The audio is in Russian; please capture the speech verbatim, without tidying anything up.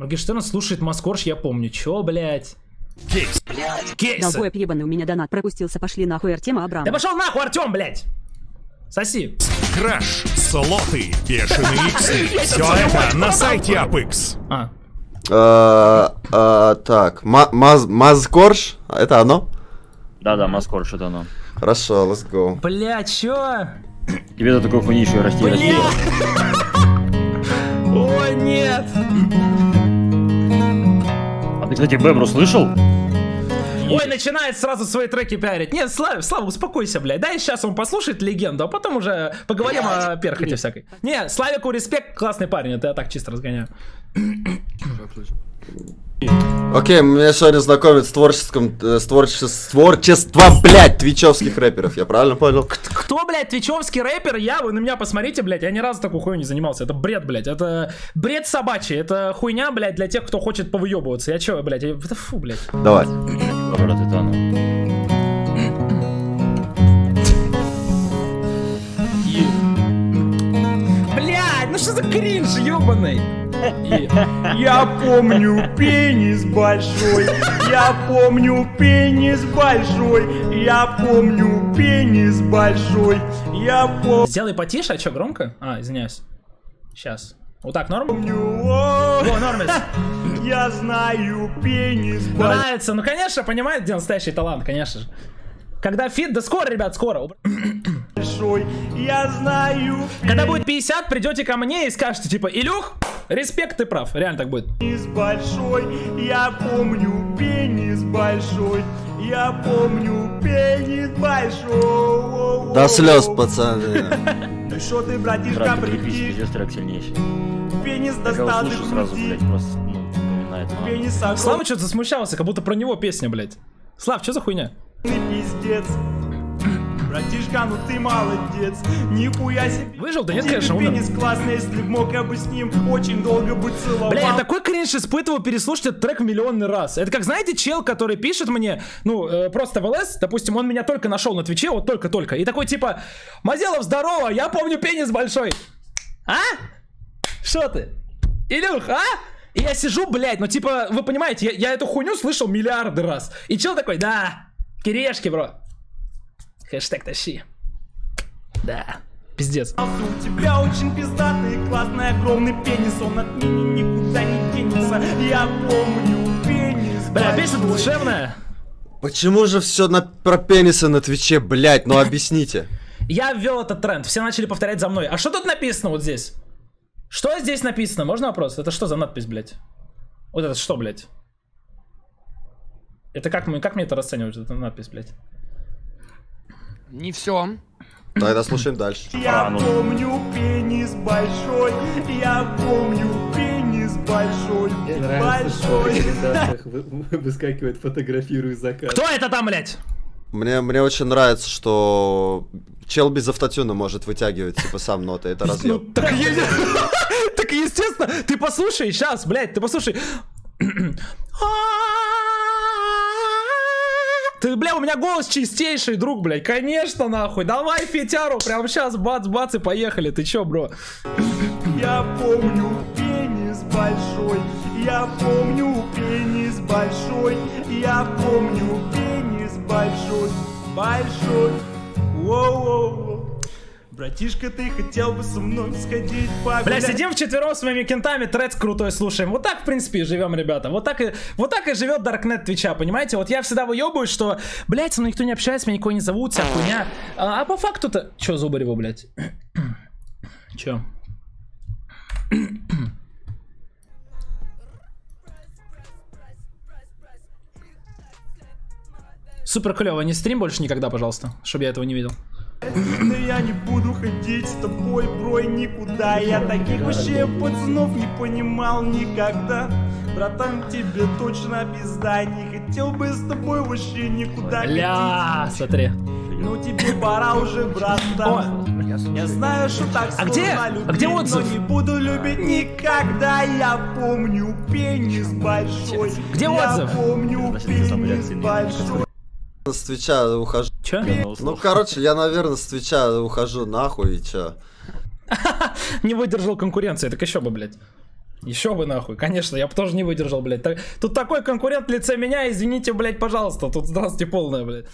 Моргенштерн слушает Маз Корж, я помню. Чё, блядь? Кейс, блядь, кейс. Долгое перебанное, у меня донат пропустился. Пошли нахуй, Артема Абрам. Да пошел нахуй, Артем, блядь! Соси. Краш, слоты, бешеные иксы. Все это на сайте АПХ. Так, Маз Корж, это оно? Да-да, Маз Корж, это оно. Хорошо, let's go. Бля, чё? Тебе-то такой хунищу расти, расти. О, нет! А ты, кстати, Бебру слышал? Ой, начинает сразу свои треки пиарить. Нет, Слава, Слава, успокойся, блядь. Да, и сейчас он послушает легенду, а потом уже поговорим о перхоте всякой. Не, Славику респект, классный парень, это я так чисто разгоняю. Окей, меня сегодня знакомят с творческом, с творчеством, блядь, твичевских рэперов, я правильно понял? Кто, блядь, твичевский рэпер? Я, вы на меня посмотрите, блядь, я ни разу такой хуйней не занимался, это бред, блядь, это бред собачий, это хуйня, блядь, для тех, кто хочет повыебываться, я чё, блядь, это фу, блядь. Давай. Блядь, ну что за кринж, ёбаный? Я помню пенис большой, я помню пенис большой, я помню пенис большой, я помню... Сделай потише, а чё, громко? А, извиняюсь. Сейчас. Вот так, норм? О, нормис. Я знаю пенис большой. Нравится, ну конечно, понимает, где настоящий талант, конечно же. Когда фит, да скоро, ребят, скоро. Большой, я знаю. Когда будет пятьдесят, придете ко мне и скажете, типа, Илюх, респект, ты прав, реально так будет. Пенис большой, я помню пенис большой, я помню пенис большой. До слез, пацаны. Ну что ты, братишка, припишешь? Пенис достаточно сразу, блядь, просто напоминает. Пенис. Слава что-то засмущался, как будто про него песня, блядь. Слав, что за хуйня? Пиздец. Братишка, ну ты молодец. Нихуя себе. Выжил? Да нет, конечно, умер. Пенис классный, если б мог, я бы с ним очень долго бы целовал. Бля, я такой кринж испытывал, переслушать этот трек миллионный раз. Это как, знаете, чел, который пишет мне, ну, э, просто в ЛС, допустим, он меня только нашел на Твиче, вот только-только. И такой, типа, Мазеллов, здорово, я помню пенис большой. А? Что ты? Илюх, а? И я сижу, блядь, ну, типа, вы понимаете, я, я эту хуйню слышал миллиарды раз. И чел такой, да... Кирешки, бро. Хэштег тащи. Да. Пиздец. У тебя очень пиздатый, классный, огромный пенис. Он от меня никуда не денется. Я помню пенис. Бля, песня-то душевная. Почему же все на... про пенисы на Твиче, блять? Ну объясните. Я ввел этот тренд. Все начали повторять за мной. А что тут написано вот здесь? Что здесь написано? Можно вопрос? Это что за надпись, блять? Вот это что, блять? Это как, мы, как мне это расценивать, эту надпись, блядь? Не все. Тогда слушаем дальше. Я помню пенис большой, я помню пенис большой, большой. Выскакивает, фотографирует заказ. Кто это там, блядь? Мне, мне очень нравится, что чел без автотюна может вытягивать, типа, сам ноты, это разъем. Так естественно, ты послушай, сейчас, блядь, ты послушай. Ты, бля, у меня голос чистейший, друг, блядь. Конечно, нахуй. Давай фитяру, прям сейчас бац-бац и поехали. Ты чё, бро? Я помню пенис большой. Я помню пенис большой. Я помню пенис большой. Большой. Воу-воу-воу. Братишка, ты хотел бы со мной сходить по... Бля, сидим вчетвером с моими кентами, трец крутой слушаем. Вот так, в принципе, и живем, ребята. Вот так и, вот так и живет Даркнет Твича, понимаете? Вот я всегда выебываюсь, что, блядь, со мной никто не общается, меня никого не зовут, вся хуйня. А, а по факту-то... Чё, Зубарева, блядь? Чё? Супер клёво, не стрим больше никогда, пожалуйста, чтобы я этого не видел. Но я не буду ходить с тобой, брой, никуда. Я таких вообще пацанов не понимал никогда. Братан, тебе точно пизда. Не хотел бы с тобой вообще никуда ходить. Ля, смотри. Ну тебе пора уже, братан. Я знаю, что так сложно любить, но не буду любить никогда. Я помню пенис большой. Где отзыв? Я помню пенис большой. С Твича ухожу. Че? Ну, короче, я, наверное, с Твича ухожу нахуй, и че? Не выдержал конкуренции, так еще бы, блядь. Еще бы нахуй, конечно, я бы тоже не выдержал, блядь. Тут такой конкурент в лице меня, извините, блядь, пожалуйста. Тут здравствуйте полное, блядь.